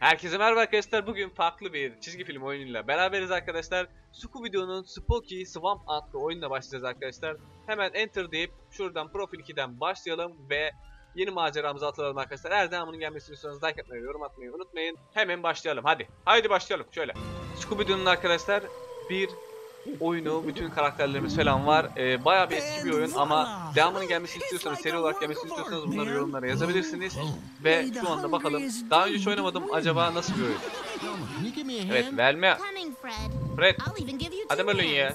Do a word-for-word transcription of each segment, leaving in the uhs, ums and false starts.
Herkese merhaba arkadaşlar. Bugün farklı bir çizgi film oyunuyla beraberiz arkadaşlar. Scooby-Doo'nun Spooky Swamp adlı oyunla başlayacağız arkadaşlar. Hemen enter deyip şuradan profil ikiden başlayalım ve yeni maceramıza atılalım arkadaşlar. Eğer devamının gelmesini istiyorsanız like atmayı, yorum atmayı unutmayın. Hemen başlayalım. Hadi. Haydi başlayalım. Şöyle. Scooby-Doo'nun arkadaşlar bir oyunu, bütün karakterlerimiz falan var. Ee, bayağı bir eski bir oyun ama devamının gelmesini istiyorsanız, seri olarak gelmesini istiyorsanız bunları yorumlara yazabilirsiniz. Ve şu anda bakalım, daha önce hiç oynamadım, acaba nasıl bir oyun? Evet, verme. Fred, hadi böyle ya.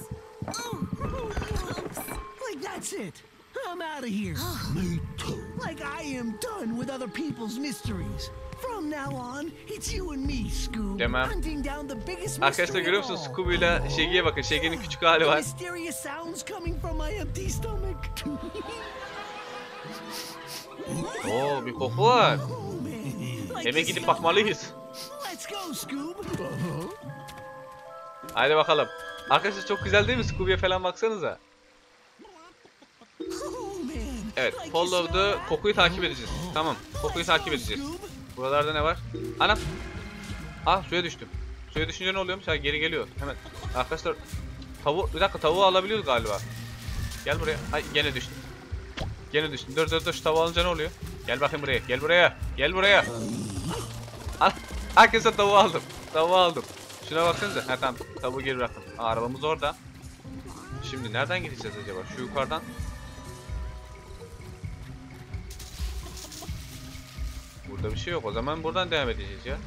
Demem. Arkadaşlar görüyor musunuz? Scooby ile Shaggy'ye bakın. Shaggy'nin küçük hali var. Oo, bir koku var. Hemen gidip bakmalıyız. Haydi bakalım. Arkadaşlar çok güzel değil mi? Scooby'ye falan baksanıza. Evet, follow'da kokuyu takip edeceğiz. Tamam, kokuyu takip edeceğiz. Buralarda ne var? Anam! Ah, suya düştüm. Suya düşünce ne oluyormuş? Ha, geri geliyor. Hemen. Arkadaşlar, tavuğu, bir dakika, tavuğu alabiliyoruz galiba. Gel buraya. Ay, gene düştüm. Gene düştüm. Dur dur dur, şu tavuğu alınca ne oluyor? Gel bakayım buraya. Gel buraya. Gel buraya. Al. Arkadaşlar tavuğu aldım. Tavuğu aldım. Şuna baksanıza. Ha tamam, tavuğu geri bıraktım. Aa, arabamız orada. Şimdi nereden gideceğiz acaba? Şu yukarıdan. Burada bir şey yok. O zaman buradan devam edeceğiz ya.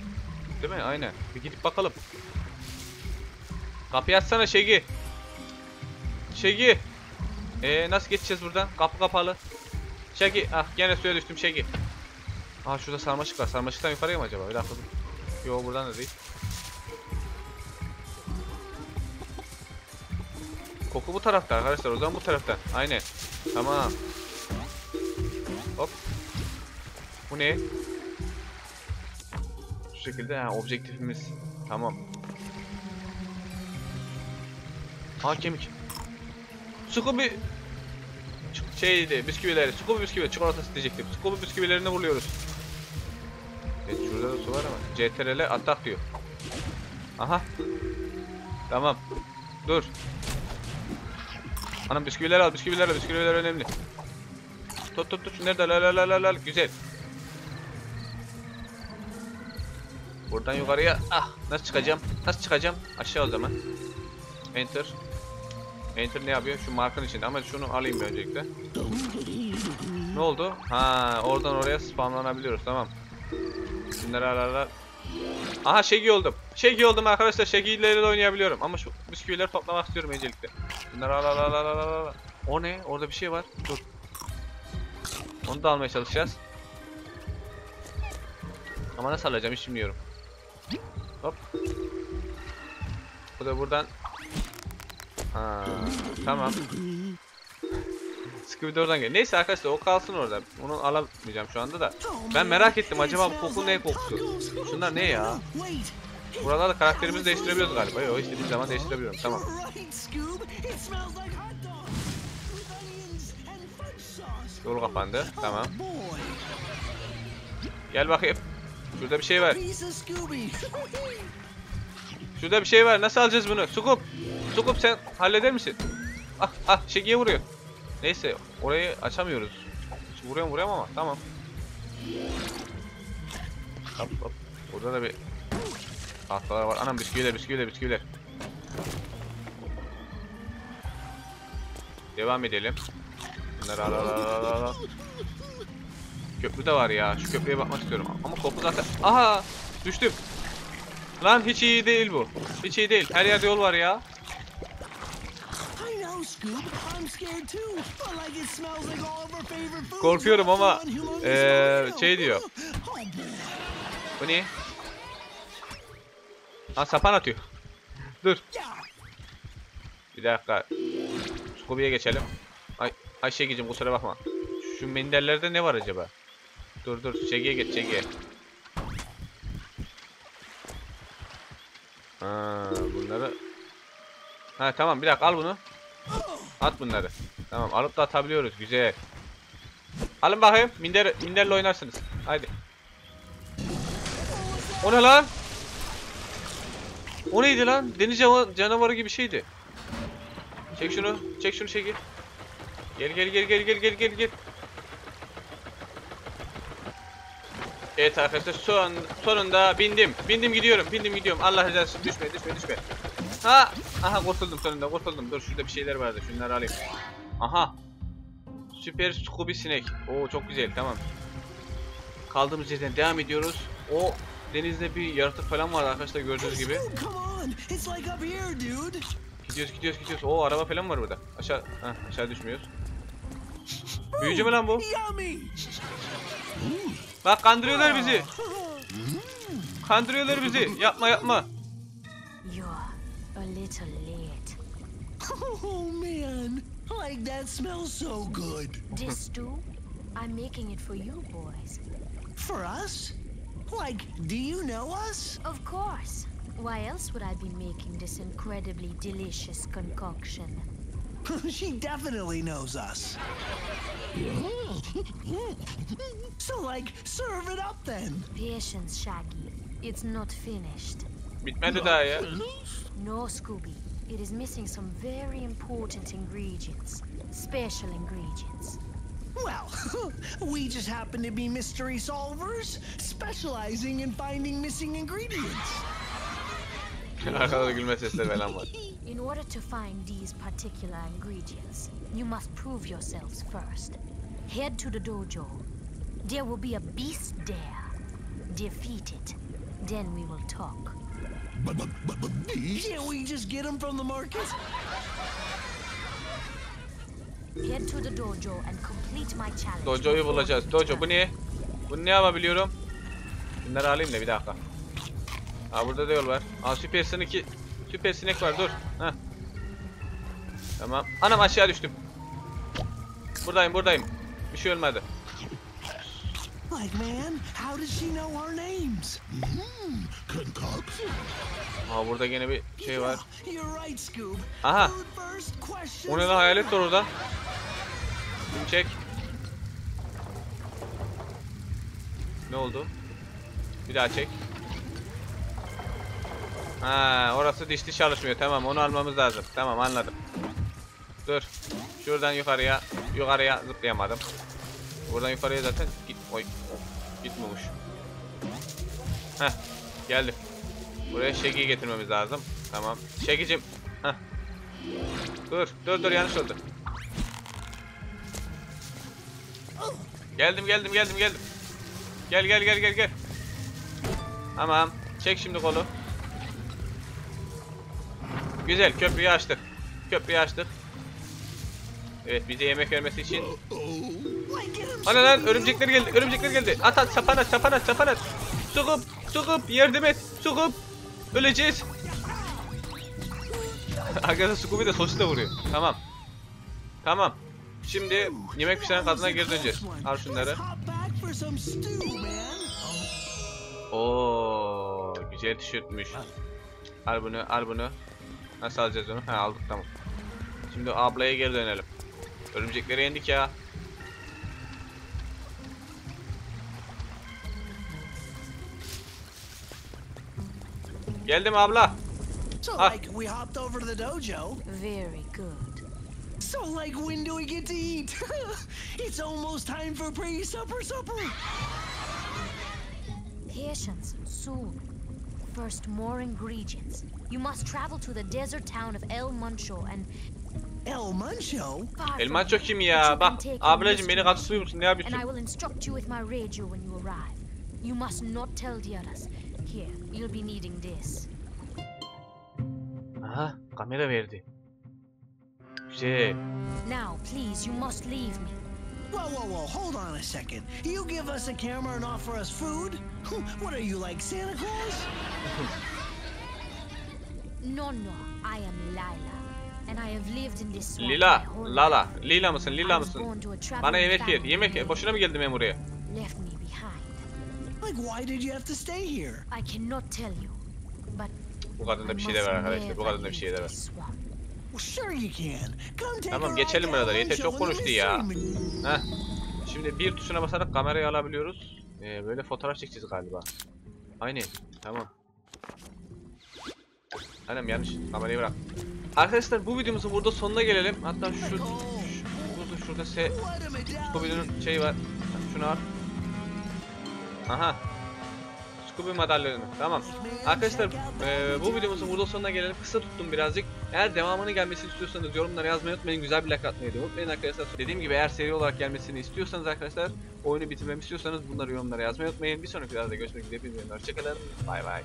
Değil mi? Aynen. Bir gidip bakalım. Kapıyı açsana Shaggy. Shaggy. Ee, nasıl geçeceğiz buradan? Kapı kapalı. Shaggy. Ah, gene suya düştüm Shaggy. Ah, şurada sarmaşık var. Sarmaşıktan yukarıya mı acaba? Bir dakika. Yok, buradan da değil. Koku bu tarafta arkadaşlar. O zaman bu taraftan. Aynen. Tamam. Hop. Bu ne? Şu şekilde ha, objektifimiz. Tamam. Ha, kemik. Scooby şeydi, bisküvileri. Scooby bisküvi çikolatası diyecektim. Scooby bisküvilerini vuruyoruz. Evet, şurada da su var ama. C T R L atak diyor. Aha. Tamam. Dur. Anam, bisküviler al, bisküviler al, bisküviler önemli. Tut tut tut. Nerede? La la la la. Güzel. Buradan yukarıya, ah, nasıl çıkacağım, nasıl çıkacağım, aşağı o zaman. Enter. Enter ne yapıyor? Şu markanın içinde ama şunu alayım ben öncelikle. Ne oldu? Ha, oradan oraya spamlanabiliyoruz, tamam. Bunları alarlar. Aha, Shaggy oldum. Shaggy oldum arkadaşlar, Shaggy'leri de oynayabiliyorum ama şu bisküvileri toplamak istiyorum öncelikle. Bunları alarlar. O ne? Orada bir şey var. Dur. Onu da almaya çalışacağız. Ama nasıl alacağım hiç bilmiyorum. Hop. Bu da buradan. Ha, tamam. Scooby oradan gel. Neyse arkadaşlar, o kalsın orada. Onu alamayacağım şu anda da. Ben merak ettim, acaba bu koku ne kokusu? Şunlar ne ya? Buralarda karakterimizi değiştirebiliyoruz galiba. Yo, istediğim zaman değiştirebiliyorum. Tamam. Yol kapandı. Tamam. Gel bakayım. Şurada bir şey var. Şurada bir şey var. Nasıl alacağız bunu? Scoob. Scoob sen halleder misin? Ah ah, Shaggy'ye vuruyor. Neyse, orayı açamıyoruz. Vuruyorum vuruyorum ama tamam. Hop hop. Burada da bir tahtalar var. Anam, bisküviler bisküviler bisküviler. Devam edelim. Bunları al al al al al. Köprü de var ya. Şu köprüye bakmak istiyorum. Ama koku zaten. Aha! Düştüm. Lan hiç iyi değil bu. Hiç iyi değil. Her yerde yol var ya. Korkuyorum ama ee, şey diyor. Bu ne? Ha, sapan atıyor. Dur. Bir dakika. Scooby'ye geçelim. Ay, ay Shaggy'cim, kusura bakma. Şu minderlerde ne var acaba? Dur dur, Shaggy'ye geç, Shaggy'ye. Ha, bunları. Ha tamam, bir dakika, al bunu. At bunları. Tamam, alıp da atabiliyoruz, güzel. Alın bakayım, minder minderle oynarsınız. Haydi. O ne lan? O neydi lan? Deniz canavarı gibi şeydi. Çek şunu. Çek şunu Şeki. Gel gel gel gel gel gel gel gel. Evet arkadaşlar son, sonunda bindim. Bindim gidiyorum. Bindim gidiyorum. Allah razı olsun. Düşme düşme düşme. Ha! Aha kurtuldum sonunda. Kurtuldum. Dur şurada bir şeyler vardı. Şunları alayım. Aha. Süper Scooby sinek. Oo çok güzel. Tamam. Kaldığımız yerden devam ediyoruz. O denizde bir yaratık falan vardı arkadaşlar gördüğünüz gibi. Gidiyoruz gidiyoruz gidiyoruz. Oo araba falan var burada. Aşağı ha aşağı düşmüyoruz. Büyücü mü lan bu? Bak kandırıyorlar bizi. Kandırıyorlar bizi. Yapma yapma. Oh man, like that smells so good. This too? I'm making it for you boys. For us? Like, do you know us? Of course. Why else would I be making this incredibly delicious concoction? She definitely knows us. So like, serve it up then. Patience, Shaggy. It's not finished. Bitmedi daha ya. No, Scooby. It is missing some very important ingredients. Special ingredients. Well, we just happen to be mystery solvers, specializing in finding missing ingredients. In order to find these particular ingredients, you must prove yourselves first. Head to the dojo. There will be a beast there. Defeat it. Then we will talk. But, but, but, but can't we just get him from the market? Head to the dojo and complete my challenge. Dojo'yu bulacağız. Dojo bu ne? Bunu ne yapabiliyorum? Bunları alayım da bir dakika. Aa burada da yol var. Aa süper sinek, süper sinek var dur. Heh. Tamam. Anam aşağı düştüm. Buradayım buradayım. Bir şey olmadı. Like man, how does she know our names? Hmm, concoction. Aa burada gene bir şey var. Aha. O ne lan hayalet var orada. Bunu çek. Ne oldu? Bir daha çek. Ha, orası dişli çalışmıyor. Tamam, onu almamız lazım. Tamam, anladım. Dur. Şuradan yukarıya, yukarıya zıplayamadım. Buradan yukarıya zaten git. Oy. Gitmemiş. Heh. Geldim. Buraya Shaggy'yi getirmemiz lazım. Tamam. Shaggy'cim. Heh. Dur. Dur dur yanlış oldu. Geldim geldim geldim geldim. Gel gel gel gel gel. Tamam. Çek şimdi kolu. Güzel. Köprüyü açtık. Köprüyü açtık. Evet bize yemek vermesi için. Ana lan örümcekler geldi. Örümcekler geldi. At at sapan at sapan at sapan at. Sokup sokup yardım et. Sokup öleceğiz. Arkadaşlar Scooby de sosu da vuruyor. Tamam. Tamam. Şimdi yemek pişiren kadına geri döneceğiz. Al şunları. Oo güzel tişörtmüş. Al bunu al bunu. Nasıl alacağız onu? Ha aldık tamam. Şimdi ablaya geri dönelim. Örümcekleri yendik ya. Geldim abla. So like we hopped over to the dojo. Very good. So like when do we get to eat? It's almost time for pre-supper supper. Patience, soon. First more ingredients. You must travel to the desert town of El Mancho and El Mancho? El Mancho kim ya? Bak ablacığım beni kaçırıyor musun? Ne yapıyorsun? And I will instruct you with my radio when you arrive. You must not tell the others. Here, you'll be needing this. Aha, kamera verdi. Güzel. Now, please, you must leave me. Whoa, whoa, whoa, hold on a second. You give us a camera and offer us food? What are you, like Santa Claus? No, no, I am Lila. And I have lived in this swamp. Lila, Lala, Lila mısın, Lila mısın? Bana yemek ver, yemek ver. Boşuna mı geldim ben buraya? Left me behind. Like why did you have to stay here? I cannot tell you. But bu kadında bir şey de var arkadaşlar. Bu kadında bir şey de var. Tamam geçelim buradan. Yeter çok konuştu ya. Heh. Şimdi bir tuşuna basarak kamerayı alabiliyoruz. Ee, böyle fotoğraf çekeceğiz galiba. Aynı. Tamam. Annem yanlış kamerayı bırak. Arkadaşlar bu videomuzun burada sonuna gelelim. Hatta şu, şu burada şurada se Scooby-Doo'nun şeyi var. Şunu al. Aha. Scooby madalyonu. Tamam. Arkadaşlar e, bu videomuzun burada sonuna gelelim. Kısa tuttum birazcık. Eğer devamını gelmesini istiyorsanız yorumlara yazmayı unutmayın. Güzel bir like atmayı da unutmayın arkadaşlar. Dediğim gibi eğer seri olarak gelmesini istiyorsanız arkadaşlar, oyunu bitirmemi istiyorsanız bunları yorumlara yazmayı unutmayın. Bir sonraki videoda görüşmek üzere. Hoşçakalın. Bay bay.